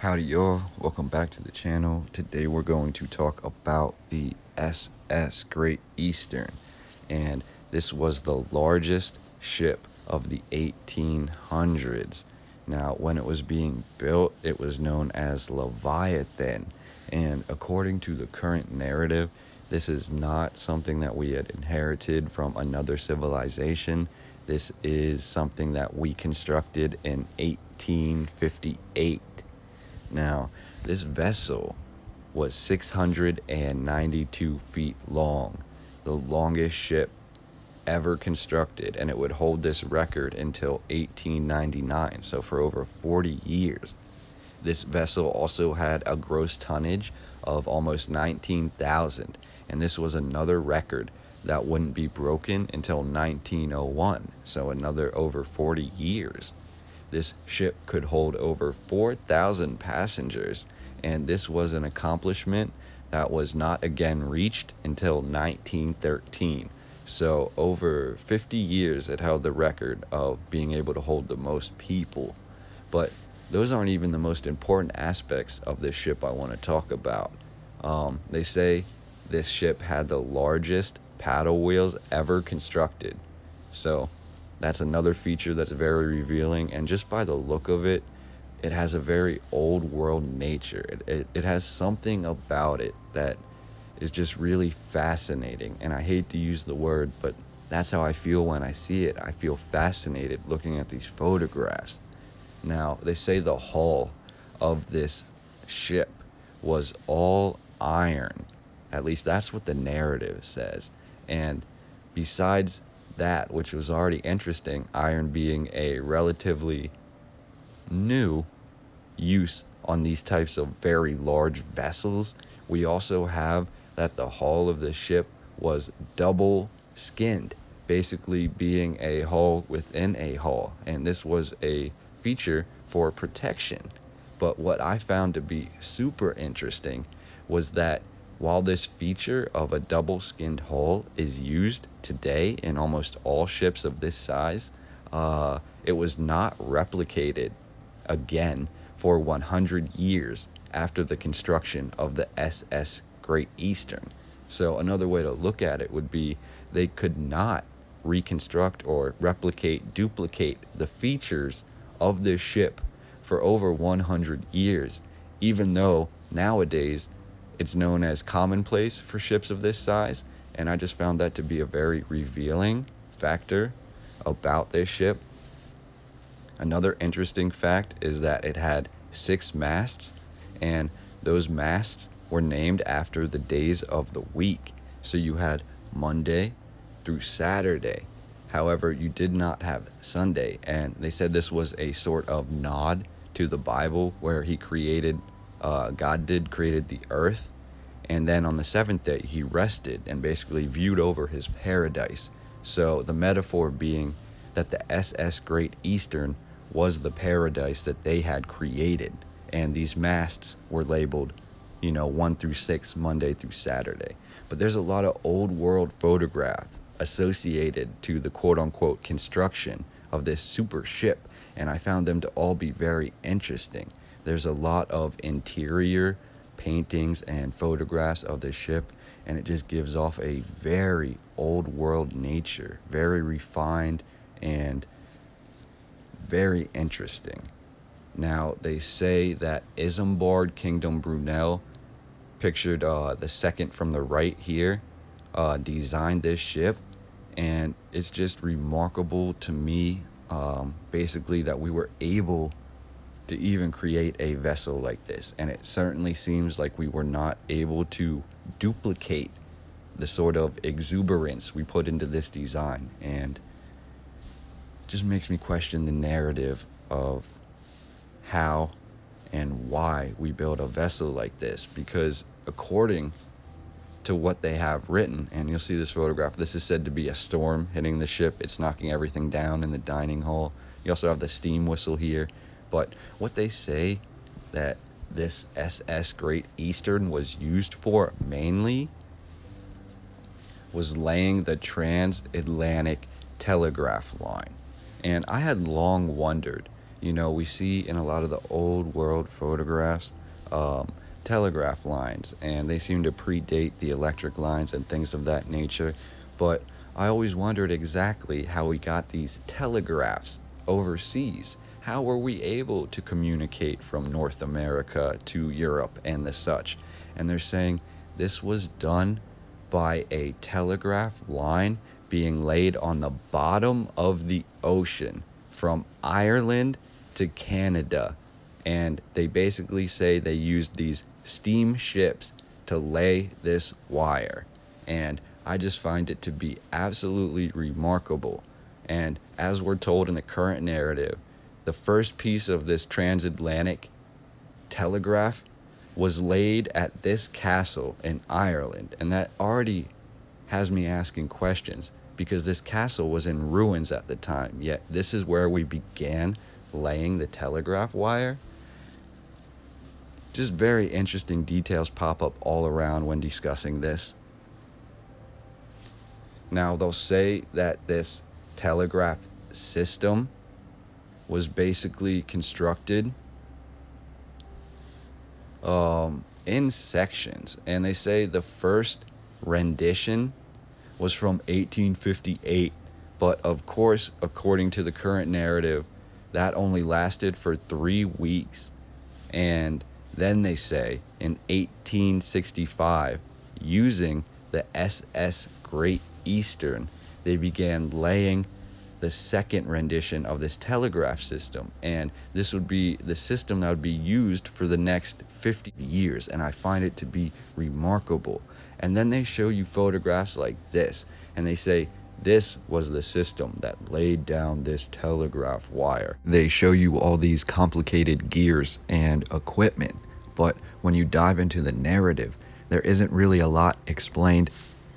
Howdy y'all, welcome back to the channel. Today we're going to talk about the SS Great Eastern, and this was the largest ship of the 1800s. Now when it was being built, it was known as Leviathan, and according to the current narrative, this is not something that we had inherited from another civilization. This is something that we constructed in 1858. Now, this vessel was 692 feet long, the longest ship ever constructed, and it would hold this record until 1899, so for over 40 years. This vessel also had a gross tonnage of almost 19,000, and this was another record that wouldn't be broken until 1901, so another over 40 years. This ship could hold over 4,000 passengers, and this was an accomplishment that was not again reached until 1913. So over 50 years it held the record of being able to hold the most people. But those aren't even the most important aspects of this ship I want to talk about. They say this ship had the largest paddle wheels ever constructed. So that's another feature that's very revealing, and just by the look of it, it has a very old world nature. It has something about it that is just really fascinating, and I hate to use the word, but that's how I feel when I see it. I feel fascinated looking at these photographs. Now, they say the hull of this ship was all iron. At least that's what the narrative says. And besides that, which was already interesting, iron being a relatively new use on these types of very large vessels, we also have that the hull of the ship was double skinned, basically being a hull within a hull, and this was a feature for protection. But what I found to be super interesting was that while this feature of a double-skinned hull is used today in almost all ships of this size, it was not replicated again for 100 years after the construction of the SS Great Eastern. So another way to look at it would be they could not reconstruct or replicate, duplicate the features of this ship for over 100 years, even though nowadays it's known as commonplace for ships of this size. And I just found that to be a very revealing factor about this ship. Another interesting fact is that it had 6 masts, and those masts were named after the days of the week. So you had Monday through Saturday. However, you did not have Sunday. And they said this was a sort of nod to the Bible, where he created God created the earth, and then on the 7th day he rested and basically viewed over his paradise. So the metaphor being that the SS Great Eastern was the paradise that they had created, and these masts were labeled, you know, 1 through 6, Monday through Saturday. But there's a lot of old world photographs associated to the quote-unquote construction of this super ship, and I found them to all be very interesting. There's a lot of interior paintings and photographs of the ship, and it just gives off a very old world nature, very refined and very interesting. Now, they say that Isambard Kingdom Brunel, pictured the second from the right here, designed this ship, and it's just remarkable to me, basically, that we were able to even create a vessel like this. And it certainly seems like we were not able to duplicate the sort of exuberance we put into this design, and it just makes me question the narrative of how and why we build a vessel like this. Because according to what they have written, and you'll see this photograph, this is said to be a storm hitting the ship. It's knocking everything down in the dining hall. You also have the steam whistle here. But what they say that this SS Great Eastern was used for mainly was laying the Transatlantic Telegraph line. And I had long wondered You know, we see in a lot of the old world photographs telegraph lines, and they seem to predate the electric lines and things of that nature. But I always wondered exactly how we got these telegraphs overseas. How were we able to communicate from North America to Europe and the such? And they're saying this was done by a telegraph line being laid on the bottom of the ocean from Ireland to Canada. And they basically say they used these steamships to lay this wire. And I just find it to be absolutely remarkable. And as we're told in the current narrative, the first piece of this transatlantic telegraph was laid at this castle in Ireland. And that already has me asking questions, because this castle was in ruins at the time, yet this is where we began laying the telegraph wire. Just very interesting details pop up all around when discussing this. Now, they'll say that this telegraph system was basically constructed in sections, and they say the first rendition was from 1858, but of course, according to the current narrative, that only lasted for 3 weeks. And then they say in 1865, using the SS Great Eastern, they began laying the second rendition of this telegraph system, and this would be the system that would be used for the next 50 years, and I find it to be remarkable. And then they show you photographs like this, and they say this was the system that laid down this telegraph wire. They show you all these complicated gears and equipment, but when you dive into the narrative, there isn't really a lot explained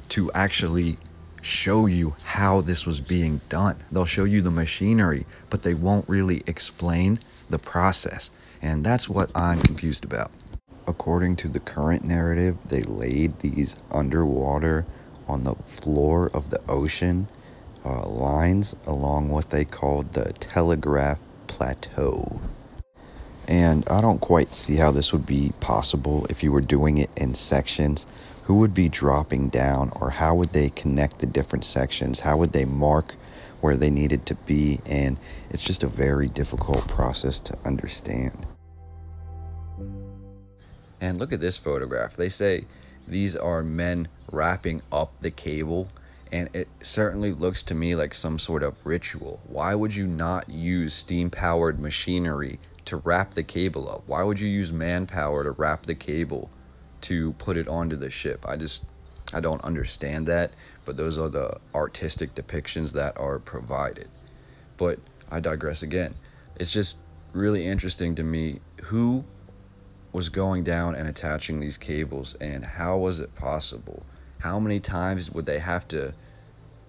to actually show you how this was being done. They'll show you the machinery, but they won't really explain the process, and that's what I'm confused about. According to the current narrative, they laid these underwater on the floor of the ocean lines along what they called the telegraph plateau. And I don't quite see how this would be possible if you were doing it in sections. Who would be dropping down, or how would they connect the different sections? How would they mark where they needed to be? And it's just a very difficult process to understand. And look at this photograph. They say these are men wrapping up the cable, and it certainly looks to me like some sort of ritual. Why would you not use steam-powered machinery to wrap the cable up? Why would you use manpower to wrap the cable to put it onto the ship? I don't understand that, but those are the artistic depictions that are provided. But I digress again. It's just really interesting to me who was going down and attaching these cables, and how was it possible? How many times would they have to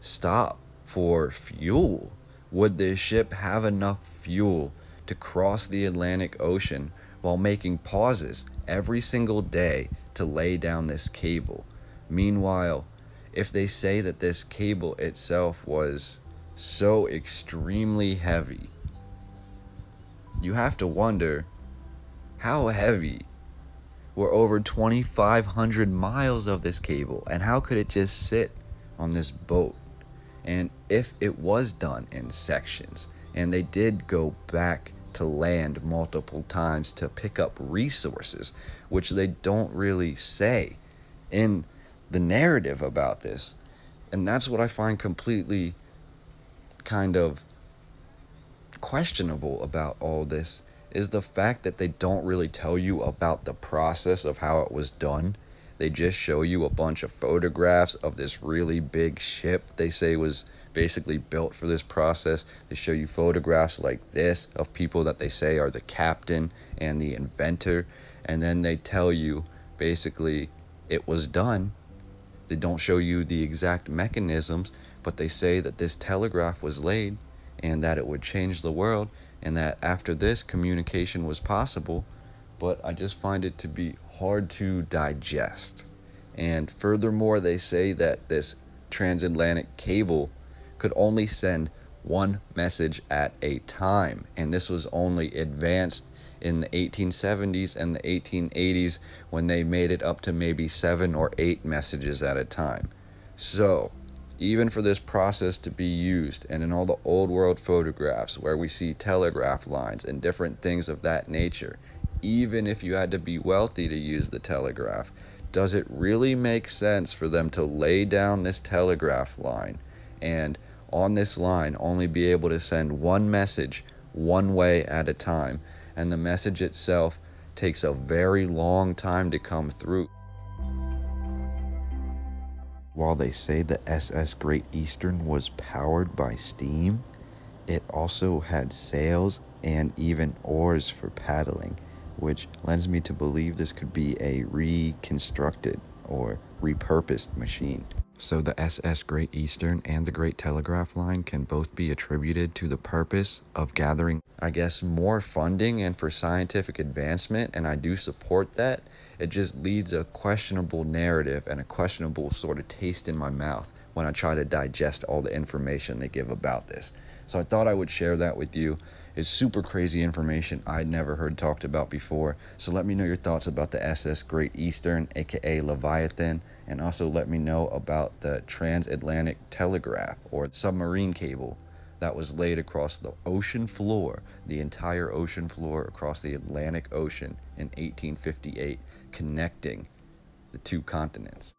stop for fuel? Would this ship have enough fuel to cross the Atlantic Ocean while making pauses every single day to lay down this cable? Meanwhile, if they say that this cable itself was so extremely heavy, you have to wonder how heavy were over 2,500 miles of this cable, and how could it just sit on this boat? And if it was done in sections, and they did go back to land multiple times to pick up resources, which they don't really say in the narrative about this. And that's what I find completely kind of questionable about all this, is the fact that they don't really tell you about the process of how it was done. They just show you a bunch of photographs of this really big ship they say was basically built for this process. They show you photographs like this of people that they say are the captain and the inventor, and then they tell you basically it was done. They don't show you the exact mechanisms, but they say that this telegraph was laid and that it would change the world, and that after this communication was possible. But I just find it to be hard to digest. And furthermore, they say that this transatlantic cable could only send one message at a time. And this was only advanced in the 1870s and the 1880s, when they made it up to maybe 7 or 8 messages at a time. So even for this process to be used, and in all the old world photographs where we see telegraph lines and different things of that nature, even if you had to be wealthy to use the telegraph, does it really make sense for them to lay down this telegraph line and on this line only be able to send one message one way at a time, and the message itself takes a very long time to come through? While they say the SS Great Eastern was powered by steam, it also had sails and even oars for paddling, which lends me to believe this could be a reconstructed or repurposed machine. So the SS Great Eastern and the Great Telegraph Line can both be attributed to the purpose of gathering, I guess, more funding and for scientific advancement, and I do support that. It just leads a questionable narrative and a questionable sort of taste in my mouth when I try to digest all the information they give about this. So I thought I would share that with you. It's super crazy information I'd never heard talked about before. So let me know your thoughts about the SS Great Eastern, aka Leviathan, and also let me know about the Transatlantic Telegraph or submarine cable that was laid across the ocean floor, the entire ocean floor across the Atlantic Ocean in 1858, connecting the two continents.